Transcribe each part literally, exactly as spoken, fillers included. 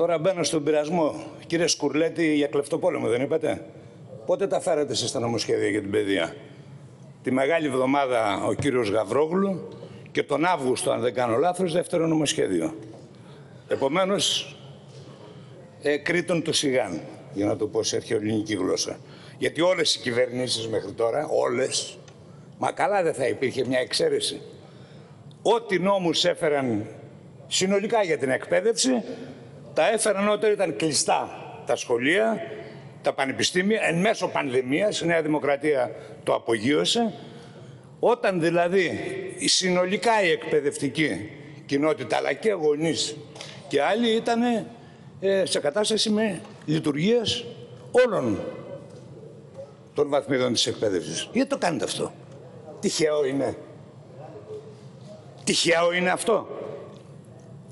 Τώρα μπαίνω στον πειρασμό. Κύριε Σκουρλέτη, για κλεφτοπόλεμο δεν είπατε? Πότε τα φέρατε εσείς τα νομοσχέδια για την παιδεία? Τη μεγάλη εβδομάδα ο κύριος Γαβρόγλου και τον Αύγουστο, αν δεν κάνω λάθος, δεύτερο νομοσχέδιο. Επομένως, ε, Κρήτον του Σιγάν, για να το πω σε αρχαιοελληνική γλώσσα. Γιατί όλες οι κυβερνήσεις μέχρι τώρα, όλες, μα καλά δεν θα υπήρχε μια εξαίρεση, ό,τι νόμους έφεραν συνολικά για την εκπαίδευση, τα έφεραν όταν ήταν κλειστά τα σχολεία, τα πανεπιστήμια, εν μέσω πανδημίας, η Νέα Δημοκρατία το απογείωσε. Όταν δηλαδή συνολικά η εκπαιδευτική κοινότητα, αλλά και γονείς και άλλοι, ήταν ε, σε κατάσταση με λειτουργίες όλων των βαθμίδων της εκπαίδευσης. Γιατί το κάνετε αυτό? Τυχαίο είναι? Τυχαίο είναι αυτό?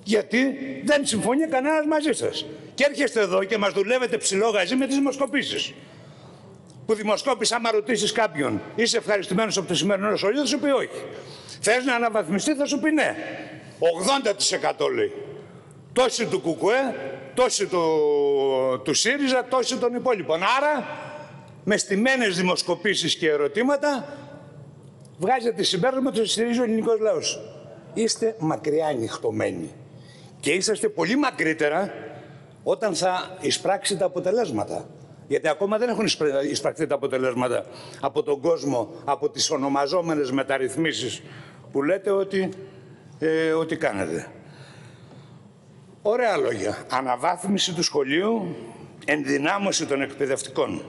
Γιατί δεν συμφωνεί κανένας μαζί σας. Και έρχεστε εδώ και μας δουλεύετε ψιλόγαζοι με τις δημοσκοπήσεις. Που δημοσκόπηση, άμα ρωτήσεις κάποιον, είσαι ευχαριστημένος από το σημερινό σχολείο, θα σου πει όχι. Θες να αναβαθμιστεί, θα σου πει ναι. ογδόντα τοις εκατό λέει. Τόση του Κουκουέ, τόση του, του ΣΥΡΙΖΑ, τόση των υπόλοιπων. Άρα, με στημένες δημοσκοπήσεις και ερωτήματα, βγάζετε συμπέρασμα ότι στηρίζει ο ελληνικός λαός. Είστε μακριά ανοιχτωμένοι. Και είσαστε πολύ μακρύτερα όταν θα εισπράξει τα αποτελέσματα. Γιατί ακόμα δεν έχουν εισπραχθεί τα αποτελέσματα από τον κόσμο, από τις ονομαζόμενες μεταρρυθμίσεις που λέτε ότι, ε, ότι κάνετε. Ωραία λόγια. Αναβάθμιση του σχολείου, ενδυνάμωση των εκπαιδευτικών.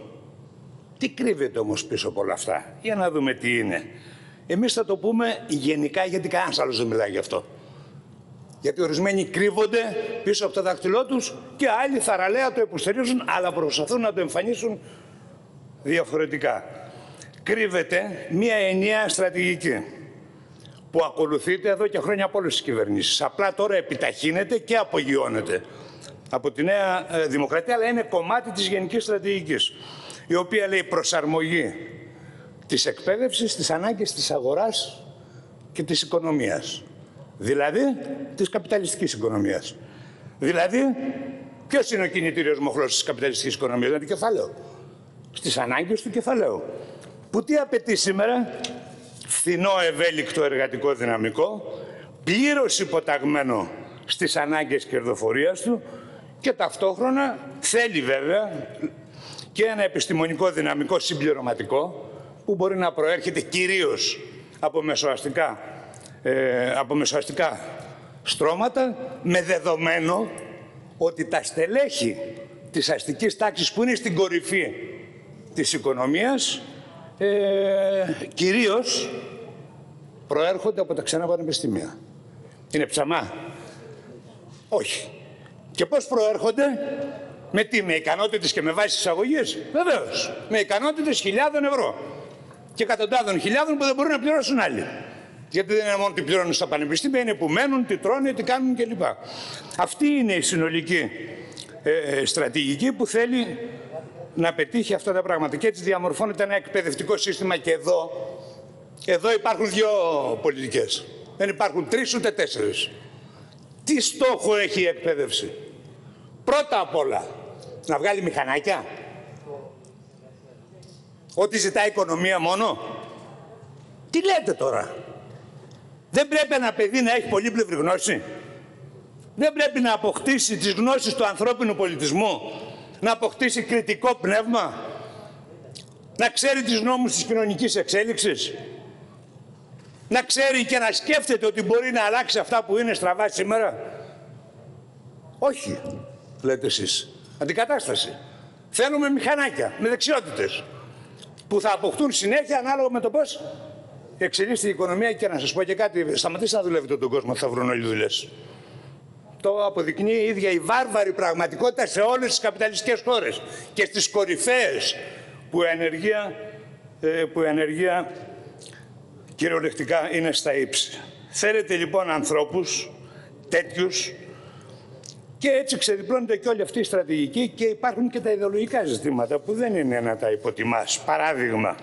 Τι κρύβεται όμως πίσω από όλα αυτά? Για να δούμε τι είναι. Εμείς θα το πούμε γενικά, γιατί κανένας άλλος δεν μιλάει γι' αυτό. Γιατί ορισμένοι κρύβονται πίσω από το δάχτυλό τους και άλλοι θαραλέα το υποστηρίζουν, αλλά προσπαθούν να το εμφανίσουν διαφορετικά. Κρύβεται μία ενιαία στρατηγική που ακολουθείται εδώ και χρόνια από όλες τις κυβερνήσεις. Απλά τώρα επιταχύνεται και απογειώνεται από τη Νέα Δημοκρατία, αλλά είναι κομμάτι της γενικής στρατηγικής, η οποία λέει προσαρμογή της εκπαίδευσης, της ανάγκης της αγοράς και της οικονομίας. Δηλαδή, της καπιταλιστικής οικονομίας. Δηλαδή, ποιος είναι ο κινητήριος μοχλός της καπιταλιστικής οικονομίας? Δηλαδή, κεφάλαιο. Στις ανάγκες του κεφαλαίου. Που τι απαιτεί σήμερα? Φθηνό, ευέλικτο εργατικό δυναμικό, πλήρως υποταγμένο στις ανάγκες κερδοφορίας του και ταυτόχρονα θέλει βέβαια και ένα επιστημονικό δυναμικό συμπληρωματικό που μπορεί να προέρχεται κυρίως από μεσοαστικά Ε, από μεσοαστικά στρώματα, με δεδομένο ότι τα στελέχη της αστικής τάξης που είναι στην κορυφή της οικονομίας ε, κυρίως προέρχονται από τα ξένα πανεπιστήμια. Είναι ψαμά? Όχι. Και πώς προέρχονται? Με τι? Με ικανότητες και με βάση εισαγωγές? Βεβαίως. Με ικανότητες χιλιάδων ευρώ και εκατοντάδων χιλιάδων που δεν μπορούν να πληρώσουν άλλοι. Γιατί δεν είναι μόνο τι πληρώνουν στα πανεπιστήμια, είναι που μένουν, τι τρώνε, τι κάνουν κλπ. Αυτή είναι η συνολική ε, στρατηγική που θέλει να πετύχει αυτά τα πράγματα. Και έτσι διαμορφώνεται ένα εκπαιδευτικό σύστημα. Και εδώ, εδώ υπάρχουν δύο πολιτικές. Δεν υπάρχουν τρεις ούτε τέσσερις. Τι στόχο έχει η εκπαίδευση? Πρώτα απ' όλα, να βγάλει μηχανάκια. Ό,τι ζητάει η οικονομία μόνο. Τι λέτε τώρα? Δεν πρέπει ένα παιδί να έχει πολύπλευρη γνώση? Δεν πρέπει να αποκτήσει τις γνώσεις του ανθρώπινου πολιτισμού? Να αποκτήσει κριτικό πνεύμα? Να ξέρει τις νόμους της κοινωνικής εξέλιξης? Να ξέρει και να σκέφτεται ότι μπορεί να αλλάξει αυτά που είναι στραβά σήμερα? Όχι, λέτε εσείς. Αντικατάσταση. Θέλουμε μηχανάκια με δεξιότητες που θα αποκτούν συνέχεια ανάλογα με το πώς εξελίσσεται η οικονομία. Και να σας πω και κάτι, σταματήστε να δουλεύετε τον κόσμο, θα βρουν όλοι δουλειές. Το αποδεικνύει η ίδια η βάρβαρη πραγματικότητα σε όλες τις καπιταλιστικές χώρες και στις κορυφαίες που η ανεργία, που η ανεργία κυριολεκτικά είναι στα ύψη. Θέλετε λοιπόν ανθρώπους τέτοιους και έτσι ξεδιπλώνεται και όλη αυτή η στρατηγική και υπάρχουν και τα ιδεολογικά ζητήματα που δεν είναι να τα υποτιμάς. Παράδειγμα,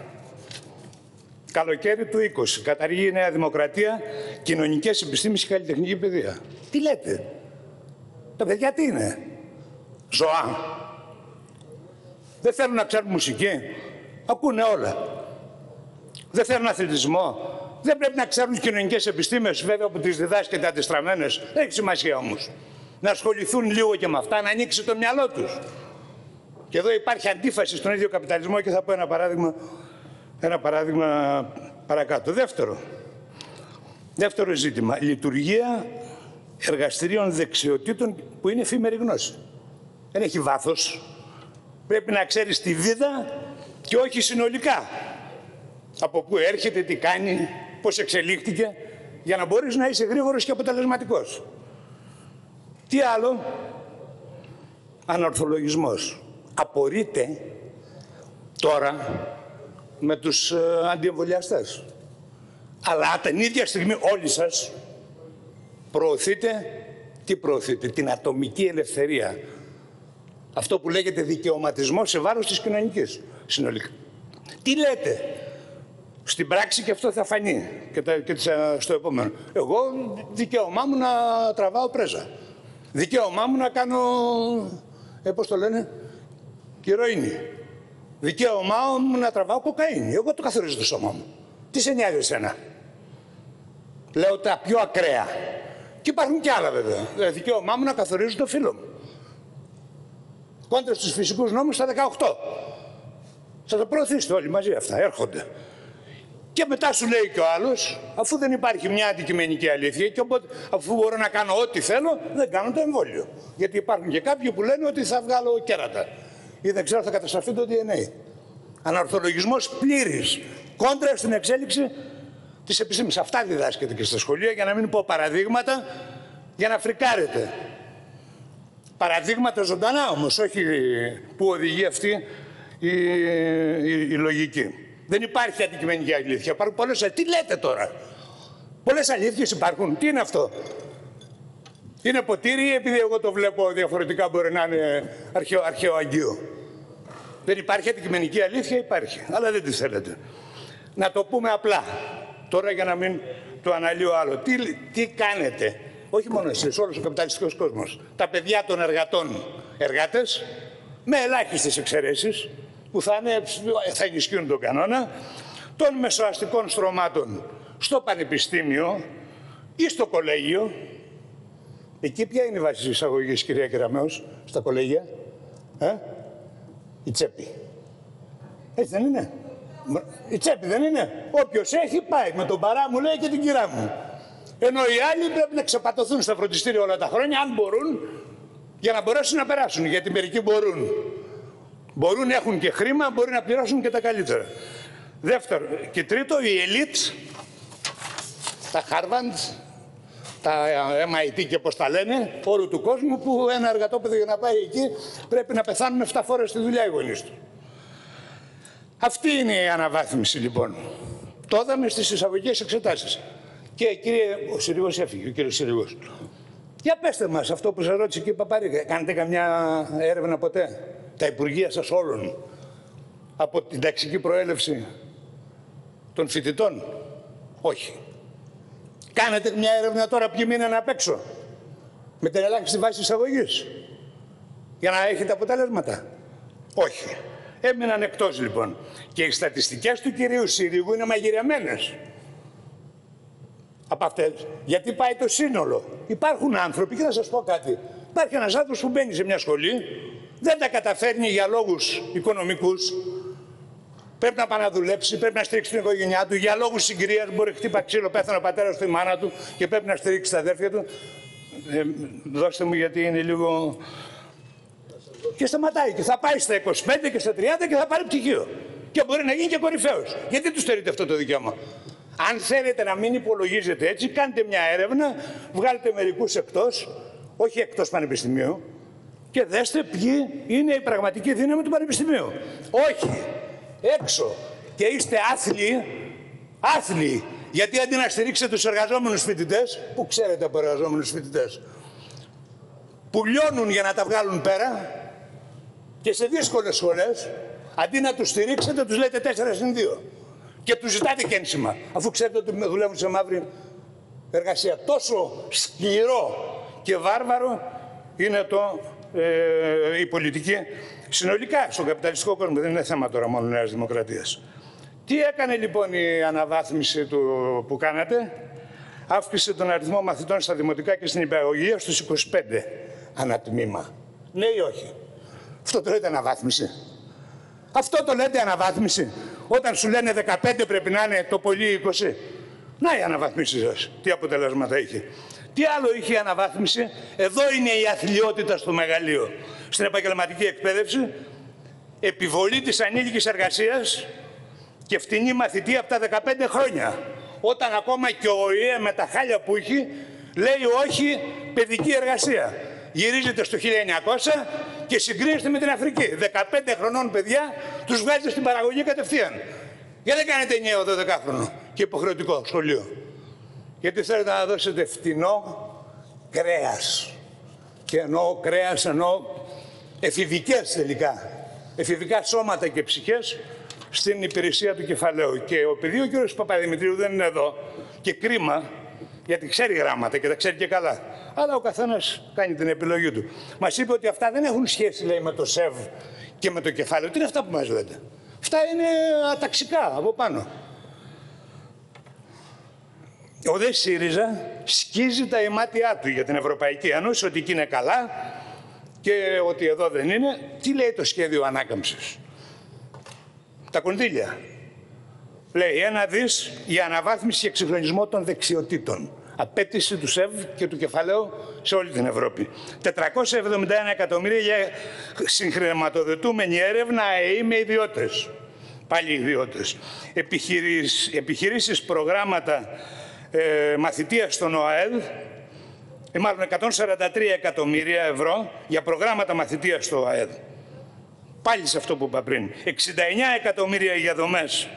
καλοκαίρι του είκοσι, καταργεί η Νέα Δημοκρατία κοινωνικές επιστήμες και καλλιτεχνική παιδεία. Τι λέτε? Τα παιδιά τι είναι? ζωά. Δεν θέλουν να ξέρουν μουσική. Ακούνε όλα. Δεν θέλουν αθλητισμό. Δεν πρέπει να ξέρουν κοινωνικές επιστήμες, βέβαια, που τις διδάσκεται αντιστραμμένες. Έχει σημασία όμως. Να ασχοληθούν λίγο και με αυτά, να ανοίξει το μυαλό τους. Και εδώ υπάρχει αντίφαση στον ίδιο καπιταλισμό και θα πω ένα παράδειγμα, ένα παράδειγμα παρακάτω. Δεύτερο, δεύτερο ζήτημα, λειτουργία εργαστηρίων δεξιοτήτων που είναι εφήμερη γνώση. Δεν έχει βάθος. Πρέπει να ξέρεις τη βίδα και όχι συνολικά. Από πού έρχεται, τι κάνει, πώς εξελίχθηκε, για να μπορείς να είσαι γρήγορος και αποτελεσματικός. Τι άλλο, ανορθολογισμός. Απορείται τώρα με τους αντιεμβολιαστές. Αλλά την ίδια στιγμή όλοι σας προωθείτε, τι προωθείτε, την ατομική ελευθερία. Αυτό που λέγεται δικαιωματισμό σε βάρος της κοινωνικής συνολικά. Τι λέτε, στην πράξη και αυτό θα φανεί και, τα, και στο επόμενο. Εγώ δικαίωμά μου να τραβάω πρέζα. Δικαίωμά μου να κάνω, ε, πώς το λένε, κυροίνη. Δικαίωμά μου να τραβάω κοκαίνη. Εγώ το καθορίζω το σώμα μου. Τι σε νοιάζει εσένα. Λέω τα πιο ακραία. Και υπάρχουν κι άλλα βέβαια. Δικαίωμά μου να καθορίζω το φύλο μου. Κόντρα στους φυσικούς νόμους στα δεκαοκτώ. Θα τα προωθήσετε όλοι μαζί αυτά. Έρχονται. Και μετά σου λέει κι ο άλλος, αφού δεν υπάρχει μια αντικειμενική αλήθεια, και οπότε, αφού μπορώ να κάνω ό,τι θέλω, δεν κάνω το εμβόλιο. Γιατί υπάρχουν και κάποιοι που λένε ότι θα βγάλω κέρατα. Ή δεν ξέρω, θα καταστραφεί το ντι εν έι. Αναρθολογισμός πλήρης. Κόντρα στην εξέλιξη της επιστήμης. Αυτά διδάσκεται και στα σχολεία, για να μην πω παραδείγματα, για να φρικάρετε. Παραδείγματα ζωντανά όμως, όχι που οδηγεί αυτή η, η, η λογική. Δεν υπάρχει αντικειμενική αλήθεια. Υπάρχουν πολλές αλήθειες. Τι λέτε τώρα. Πολλές αλήθειες υπάρχουν. Τι είναι αυτό. Είναι ποτήρι, επειδή εγώ το βλέπω διαφορετικά, μπορεί να είναι αρχαιο, αρχαίο αγγείο. Δεν υπάρχει αντικειμενική αλήθεια, υπάρχει. Αλλά δεν τη θέλετε. Να το πούμε απλά. Τώρα για να μην το αναλύω άλλο. Τι, τι κάνετε. Όχι μόνο εσείς, όλος ο καπιταλιστικός κόσμος. Τα παιδιά των εργατών εργάτες, με ελάχιστες εξαιρέσεις, που θα, είναι, θα ενισχύουν τον κανόνα, των μεσοαστικών στρωμάτων στο πανεπιστήμιο ή στο κολέγιο. Εκεί ποια είναι η βάση της εισαγωγής, κυρία Κεραμέως, στα κολέγια, ε? Η τσέπη. Έτσι δεν είναι. Η τσέπη δεν είναι. Όποιος έχει πάει με τον παρά μου, λέει, και την κυρά μου. Ενώ οι άλλοι πρέπει να ξεπατωθούν στα φροντιστήρια όλα τα χρόνια, αν μπορούν, για να μπορέσουν να περάσουν, γιατί μερικοί μπορούν. Μπορούν, έχουν και χρήμα, μπορεί να πληρώσουν και τα καλύτερα. Δεύτερο και τρίτο, η ελίτ, τα Harvard, τα εμ άι τι και πώς τα λένε, όλου του κόσμου, που ένα εργατόπεδο για να πάει εκεί πρέπει να πεθάνουν επτά φορές στη δουλειά οι γονείς του. Αυτή είναι η αναβάθμιση λοιπόν. Το είδαμε στις εισαγωγικές εξετάσεις. Και κύριε, ο Συρίγος έφυγε, ο κύριος Συρίγος. Για πέστε μας αυτό που σας ρώτησε και η Παπαρίκα, κάνετε καμιά έρευνα ποτέ. Τα υπουργεία σας όλων, από την ταξική προέλευση των φοιτητών, όχι. Κάνετε μια έρευνα τώρα ποιοι μείνανε απ' έξω, με την ελάχιστη βάση εισαγωγής, για να έχετε αποτελέσματα. Όχι. Έμειναν εκτός λοιπόν. Και οι στατιστικές του κυρίου Συρίγου είναι μαγειρεμένες. Από αυτές. Γιατί πάει το σύνολο. Υπάρχουν άνθρωποι, και θα σας πω κάτι. Υπάρχει ένας άνθρωπος που μπαίνει σε μια σχολή, δεν τα καταφέρνει για λόγους οικονομικούς. Πρέπει να πάει να δουλέψει, πρέπει να στηρίξει την οικογένειά του. Για λόγους συγκρίας μπορεί να χτύπα ξύλο, πέθανε ο πατέρας του, η μάνα του, και πρέπει να στηρίξει τα αδέρφια του. Ε, δώστε μου, γιατί είναι λίγο. Και σταματάει. Και θα πάει στα είκοσι πέντε και στα τριάντα και θα πάρει πτυχίο. Και μπορεί να γίνει και κορυφαίος. Γιατί του στερείτε αυτό το δικαίωμα. Αν θέλετε να μην υπολογίζετε έτσι, κάντε μια έρευνα, βγάλετε μερικούς εκτός, όχι εκτός πανεπιστημίου, και δέστε ποιοι είναι η πραγματική δύναμη του πανεπιστημίου. Όχι, έξω. Και είστε άθλοι, άθλοι, γιατί αντί να στηρίξετε τους εργαζόμενους φοιτητές, που ξέρετε από εργαζόμενους φοιτητές, που λιώνουν για να τα βγάλουν πέρα και σε δύσκολες σχολές, αντί να τους στηρίξετε, τους λέτε τέσσερα συν δύο. Και τους ζητάτε και ένσημα, αφού ξέρετε ότι δουλεύουν σε μαύρη εργασία. Τόσο σκληρό και βάρβαρο είναι το ε, η πολιτική συνολικά στον καπιταλιστικό κόσμο. Δεν είναι θέμα τώρα μόνο Νέας Δημοκρατίας. Τι έκανε λοιπόν η αναβάθμιση του, που κάνατε? Αύξησε τον αριθμό μαθητών στα δημοτικά και στην υπεραγωγία στους είκοσι πέντε ανατμήμα. Ναι ή όχι? Αυτό το λέτε αναβάθμιση? Αυτό το λέτε αναβάθμιση? Όταν σου λένε δεκαπέντε πρέπει να είναι το πολύ είκοσι. Να η αναβαθμίση σας. Τι αποτελέσματα είχε? Τι άλλο είχε η αναβάθμιση? Εδώ είναι η αθλιότητα στο μεγαλείο. Στην επαγγελματική εκπαίδευση, επιβολή της ανήλικης εργασίας και φτηνή μαθητή από τα δεκαπέντε χρόνια. Όταν ακόμα και ο ΟΗΕ με τα χάλια που είχε λέει όχι παιδική εργασία. Γυρίζεται στο χίλια εννιακόσια και συγκρίνεστε με την Αφρική. δεκαπέντε χρονών παιδιά τους βγάζετε στην παραγωγή κατευθείαν. Γιατί δεν κάνετε ενιαίο δώδεκα χρονο και υποχρεωτικό σχολείο? Γιατί θέλετε να δώσετε φτηνό κρέας. Και εννοώ κρέας, εννοώ εφηβικές τελικά. Εφηβικά σώματα και ψυχές στην υπηρεσία του κεφαλαίου. Και επειδή ο κύριος Παπαδημητρίου δεν είναι εδώ, και κρίμα, γιατί ξέρει γράμματα και τα ξέρει και καλά. Αλλά ο καθένας κάνει την επιλογή του. Μας είπε ότι αυτά δεν έχουν σχέση, λέει, με το ΣΕΒ και με το κεφάλαιο. Τι είναι αυτά που μας λέτε? Αυτά είναι αταξικά από πάνω. Ο δε ΣΥΡΙΖΑ σκίζει τα ημάτια του για την Ευρωπαϊκή Ένωση, ότι εκεί είναι καλά και ότι εδώ δεν είναι. Τι λέει το σχέδιο ανάκαμψης? Τα κονδύλια. Λέει ένα δις για αναβάθμιση και εξυγχρονισμό των δεξιοτήτων. Απέτηση του ΣΕΒ και του κεφαλαίου σε όλη την Ευρώπη. τετρακόσια εβδομήντα ένα εκατομμύρια για συγχρηματοδοτούμενη έρευνα ΑΕΗ με ιδιώτες. Πάλι ιδιώτες. Επιχειρήσεις, επιχειρήσεις προγράμματα ε, μαθητείας στον ΟΑΕΔ, ε, μάλλον εκατόν σαράντα τρία εκατομμύρια ευρώ για προγράμματα μαθητείας στο ΟΑΕΔ. Πάλι σε αυτό που είπα πριν. εξήντα εννέα εκατομμύρια για δομές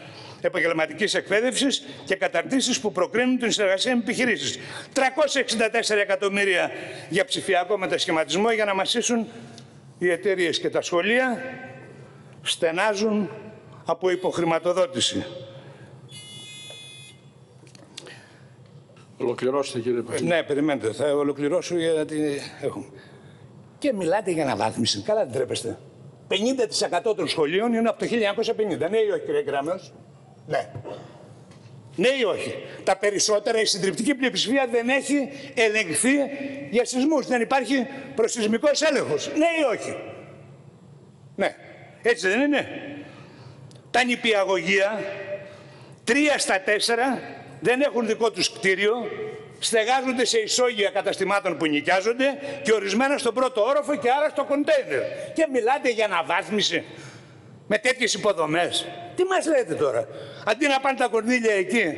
επαγγελματικής εκπαίδευσης και καταρτήσεις που προκρίνουν την συνεργασία με επιχειρήσεις. τριακόσια εξήντα τέσσερα εκατομμύρια για ψηφιακό μετασχηματισμό για να μασίσουν οι εταιρείες. Και τα σχολεία στενάζουν από υποχρηματοδότηση. Ολοκληρώστε, κύριε Παφιλή. Ναι, περιμένετε. Θα ολοκληρώσω γιατί έχουμε. Και μιλάτε για αναβάθμιση. Καλά δεν τρέπεστε. πενήντα τοις εκατό των σχολείων είναι από το χίλια εννιακόσια πενήντα. Ναι ή όχι, κύριε Γκράμεως? Ναι. Ναι ή όχι? Τα περισσότερα, η συντριπτική πλειοψηφία δεν έχει ελεγχθεί για σεισμούς. Δεν υπάρχει προσεισμικός έλεγχος. Ναι ή όχι? Ναι. Έτσι δεν είναι? Τα νηπιαγωγεία, τρία στα τέσσερα, δεν έχουν δικό τους κτίριο, στεγάζονται σε ισόγεια καταστημάτων που νοικιάζονται και ορισμένα στον πρώτο όροφο και άρα στο κοντέινερ. Και μιλάτε για αναβάθμιση με τέτοιες υποδομές. Τι μας λέτε τώρα? Αντί να πάνε τα κονδύλια εκεί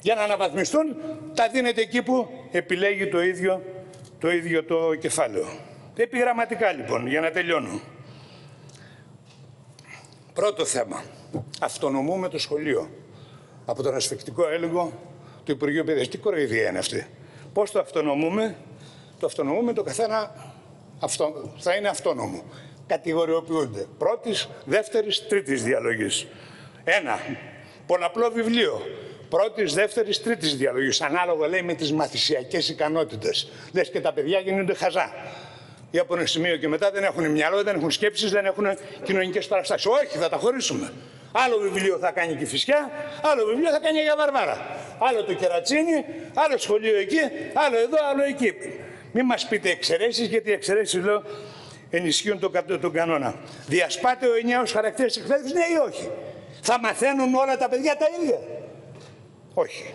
για να αναβαθμιστούν, τα δίνετε εκεί που επιλέγει το ίδιο το, ίδιο το κεφάλαιο. Επιγραμματικά λοιπόν, για να τελειώνω. Πρώτο θέμα. Αυτονομούμε το σχολείο από τον ασφικτικό έλεγχο του Υπουργείου Παιδείας. Τι κοροϊδία είναι αυτή? Πώς το αυτονομούμε? Το αυτονομούμε, το καθένα αυτο... θα είναι αυτόνομο. Κατηγοριοποιούνται πρώτης, δεύτερης, τρίτης διαλογής. Ένα, πολλαπλό βιβλίο. Πρώτης, δεύτερης, τρίτης διαλογής. Ανάλογα, λέει, με τις μαθησιακές ικανότητες. Λες και τα παιδιά γίνονται χαζά. Ή από ένα σημείο και μετά δεν έχουν μυαλό, δεν έχουν σκέψεις, δεν έχουν κοινωνικές παραστάσεις. Όχι, θα τα χωρίσουμε. Άλλο βιβλίο θα κάνει και η Φυσιά, άλλο βιβλίο θα κάνει για Βαρβάρα. Άλλο το Κερατσίνι, άλλο σχολείο εκεί, άλλο εδώ, άλλο εκεί. Μην μας πείτε εξαιρέσεις, γιατί οι εξαιρέσεις, λέω, ενισχύουν τον, τον κανόνα. Διασπάται ο ενιαίος χαρακτήρας της εκπαίδευσης, ναι ή όχι? Θα μαθαίνουν όλα τα παιδιά τα ίδια? Όχι.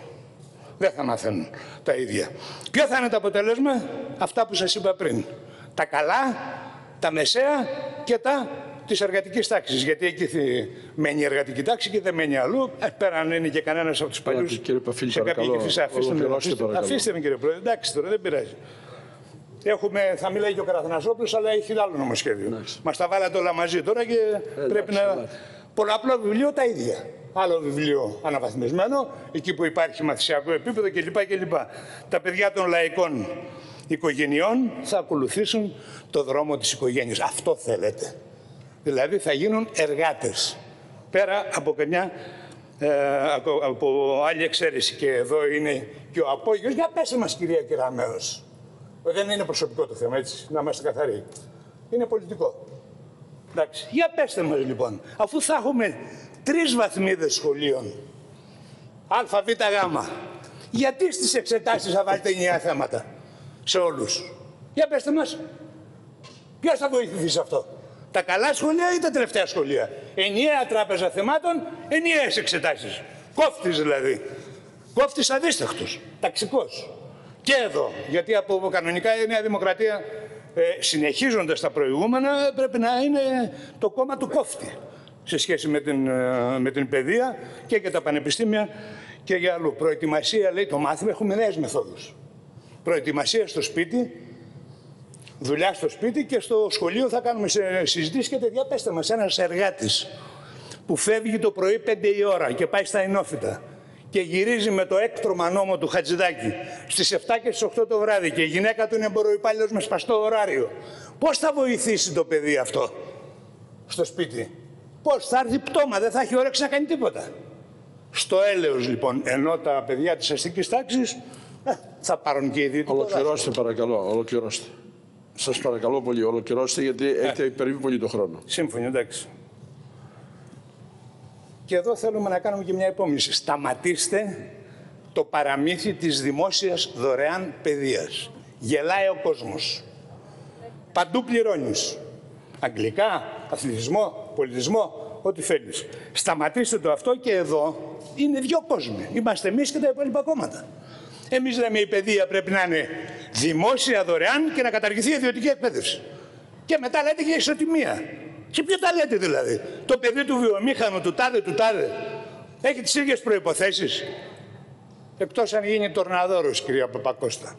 Δεν θα μαθαίνουν τα ίδια. Ποιο θα είναι το αποτέλεσμα? Αυτά που σας είπα πριν. Τα καλά, τα μεσαία και τα της εργατικής τάξης. Γιατί εκεί μένει η εργατική τάξη και δεν μένει αλλού. Πέρα αν είναι και κανένας από τους παλιούς. Κύριε Παφίλη, σε κάποια κυφισά. Αφήστε με, αφήστε, αφήστε με, κύριε Πρόεδρε. Εντάξει τώρα, δεν πειράζει. Έχουμε, θα μιλάει και ο Καραθανασόπουλος, αλλά έχει άλλο νομοσχέδιο. Μας τα βάλατε όλα μαζί τώρα και εντάξει, πρέπει να... Εντάξει. Πολλαπλό βιβλίο τα ίδια. Άλλο βιβλίο αναβαθμισμένο, εκεί που υπάρχει μαθησιακό επίπεδο κλπ. κλπ. Τα παιδιά των λαϊκών οικογενειών θα ακολουθήσουν το δρόμο της οικογένειας. Αυτό θέλετε. Δηλαδή θα γίνουν εργάτες. Πέρα από, καμιά, ε, από άλλη εξαίρεση. Και εδώ είναι και ο απόγειος. Για πέσε μας, κυρία Κεραμέως. Δεν είναι προσωπικό το θέμα, έτσι, να είμαστε καθαροί. είναι πολιτικό. Εντάξει. Για πέστε μας λοιπόν, αφού θα έχουμε τρεις βαθμίδες σχολείων, α, β, γ, γιατί στις εξετάσεις θα βάλετε ενιαία θέματα σε όλους? Για πέστε μας, ποιος θα βοηθηθεί σε αυτό? Τα καλά σχολεία ή τα τελευταία σχολεία? Ενιαία τράπεζα θεμάτων, ενιαίες εξετάσεις. Κόφτης δηλαδή. Κόφτης αδίστακτος, ταξικός. Και εδώ, γιατί από κανονικά η Νέα Δημοκρατία, ε, συνεχίζοντας τα προηγούμενα, πρέπει να είναι το κόμμα του κόφτη σε σχέση με την, ε, με την παιδεία και για τα πανεπιστήμια και για αλλού. Προετοιμασία, λέει, το μάθημα, έχουμε νέες μεθόδους. Προετοιμασία στο σπίτι, δουλειά στο σπίτι και στο σχολείο θα κάνουμε συζητήσεις και τέτοια. Πέστε μας, ένας εργάτης που φεύγει το πρωί πέντε η ώρα και πάει στα Ενόφυτα και γυρίζει με το έκτρωμα νόμο του Χατζηδάκη στις επτά και στις οκτώ το βράδυ και η γυναίκα του είναι εμποροϊπάλληλος με σπαστό ωράριο, πώς θα βοηθήσει το παιδί αυτό στο σπίτι? Πώς θα έρθει πτώμα, δεν θα έχει όρεξη να κάνει τίποτα. Στο έλεος λοιπόν, ενώ τα παιδιά της αστικής τάξης θα πάρουν και ήδη. Ολοκληρώστε παρακαλώ, ολοκληρώστε. Σας παρακαλώ πολύ, ολοκληρώστε, γιατί έχετε υπερβεί πολύ το χρόνο. Σύμφωνοι, εντάξει. Και εδώ θέλουμε να κάνουμε και μια επόμνηση. Σταματήστε το παραμύθι της δημόσιας δωρεάν παιδείας. Γελάει ο κόσμος. Παντού πληρώνεις. Αγγλικά, αθλητισμό, πολιτισμό, ό,τι θέλεις. Σταματήστε το αυτό και εδώ είναι δύο κόσμοι. Είμαστε εμείς και τα υπόλοιπα κόμματα. Εμείς λέμε η παιδεία πρέπει να είναι δημόσια δωρεάν και να καταργηθεί η ιδιωτική εκπαίδευση. Και μετά λέτε και ισοτιμία. Και ποιο τα λέτε δηλαδή? Το παιδί του βιομήχανου, του τάδε, του τάδε, έχει τις ίδιες προϋποθέσεις. Εκτός αν γίνει τορναδόρος, κυρία Παπακώστα.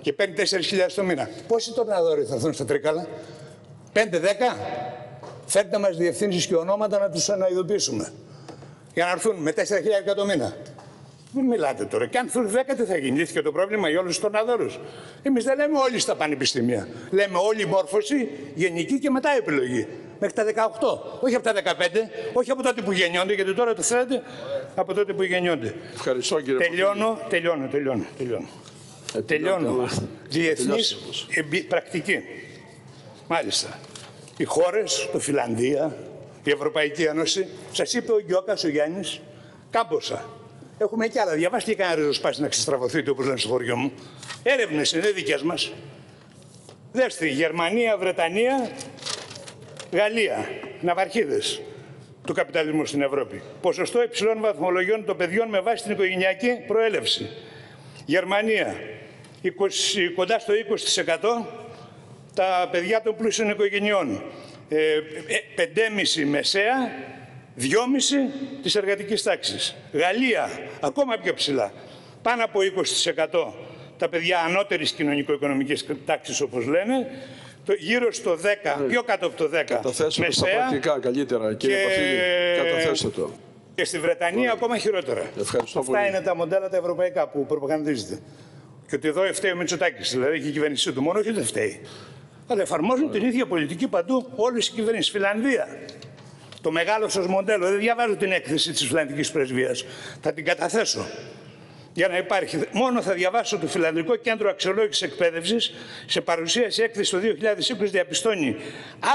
Και παίρνει τέσσερις χιλιάδες το μήνα. Πόσοι τορναδόροι θα έρθουν στα Τρίκαλα? πέντε δέκα. Φέρτε μας διευθύνσεις και ονόματα να τους αναειδοποιήσουμε. Για να έρθουν με τέσσερα χιλιάδες το μήνα. Μην μιλάτε τώρα. Και αν θέλουν δέκα, τι θα γίνει? Λύθηκε το πρόβλημα για όλου του τορναδόρου. Εμεί δεν λέμε όλοι στα πανεπιστήμια. Λέμε όλη η μόρφωση, γενική και μετά επιλογή. Μέχρι τα δεκαοκτώ. Όχι από τα δεκαπέντε, όχι από τότε που γεννιόνται, γιατί τώρα το θέλετε από τότε που γεννιόνται. Ευχαριστώ κύριε Παφιλή. Τελειώνω, τελειώνω, τελειώνω. Τελειώνω. Ε, τελειώνω. Διεθνή πρακτική. Μάλιστα. Οι χώρε, το Φιλανδία, η Ευρωπαϊκή Ένωση, σα είπε ο Γιώκα, ο Γιάννη, κάμποσα. Έχουμε κι άλλα. Διαβάστε και κανένα ριζοσπάστη να ξεστραβωθείτε, όπως λένε στο χωριό μου. Έρευνες είναι δικές μας. Δέστε, Γερμανία, Βρετανία, Γαλλία. Ναυαρχίδες του καπιταλισμού στην Ευρώπη. Ποσοστό υψηλών βαθμολογιών των παιδιών με βάση την οικογενειακή προέλευση. Γερμανία, είκοσι, κοντά στο είκοσι τοις εκατό τα παιδιά των πλούσιων οικογενειών. Ε, πεντέμιση μεσαία. δυόμιση τοις εκατό της εργατικής τάξης. Γαλλία, ακόμα πιο ψηλά. Πάνω από είκοσι τοις εκατό τα παιδιά ανώτερης κοινωνικο-οικονομικής τάξης, όπως λένε. Το, γύρω στο δέκα, πιο κάτω από το δέκα. Καταθέσω μεσαία, το στα πρακτικά καλύτερα, κύριε και... Παφιλή. Καταθέσω το. Και στη Βρετανία Ωραία. ακόμα χειρότερα. Ευχαριστώ. Αυτά πολύ. Είναι τα μοντέλα τα ευρωπαϊκά που προπαγανδίζεται. Και ότι εδώ φταίει ο Μητσοτάκης, δηλαδή και η κυβέρνησή του μόνο, όχι δεν φταίει. Αλλά εφαρμόζουν Ωραία. την ίδια πολιτική παντού όλες οι κυβερνήσεις. Φιλανδία. Το μεγάλο σας μοντέλο, δεν διαβάζω την έκθεση της Φιλανδικής Πρεσβείας, θα την καταθέσω για να υπάρχει. Μόνο θα διαβάσω το Φιλανδικό Κέντρο Αξιολόγησης Εκπαίδευσης σε παρουσίαση έκθεση το δύο χιλιάδες είκοσι διαπιστώνει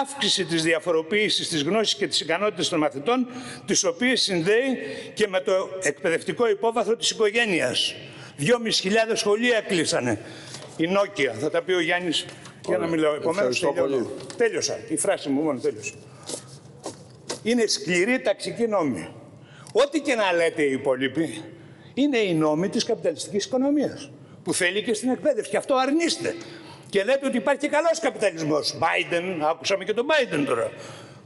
αύξηση της διαφοροποίησης της γνώσης και της ικανότητας των μαθητών, τις οποίες συνδέει και με το εκπαιδευτικό υπόβαθρο της οικογένειας. δυόμισι χιλιάδες σχολεία κλείσανε. Η Νόκια, θα τα πει ο Γιάννης για να μιλάω. Επομένως, τέλειωσα. Η φράση μου μόνο τέλειωσε. Είναι σκληρή ταξική νόμη. Ό,τι και να λέτε οι υπόλοιποι, είναι οι νόμοι της καπιταλιστικής οικονομίας, που θέλει και στην εκπαίδευση. Και αυτό αρνείστε. Και λέτε ότι υπάρχει και καλός καπιταλισμός. Biden, άκουσαμε και τον Biden τώρα.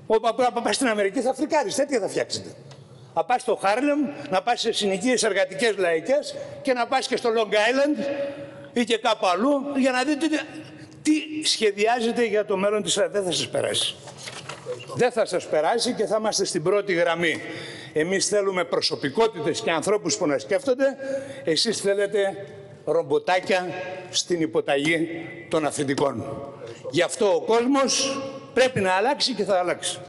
Όπου πας στην Αμερική θα φρικάρεις, τέτοια θα φτιάξετε. Να πας στο Χάρλεμ, να πας σε συνοικίες εργατικές λαϊκές και να πας και στο Long Island ή και κάπου αλλού για να δείτε τι σχεδιάζετε για το μέλλον της. Δεν θα σας περάσει. Δεν θα σας περάσει και θα είμαστε στην πρώτη γραμμή. Εμείς θέλουμε προσωπικότητες και ανθρώπους που να σκέφτονται. Εσείς θέλετε ρομποτάκια στην υποταγή των αφεντικών. Γι' αυτό ο κόσμος πρέπει να αλλάξει και θα αλλάξει.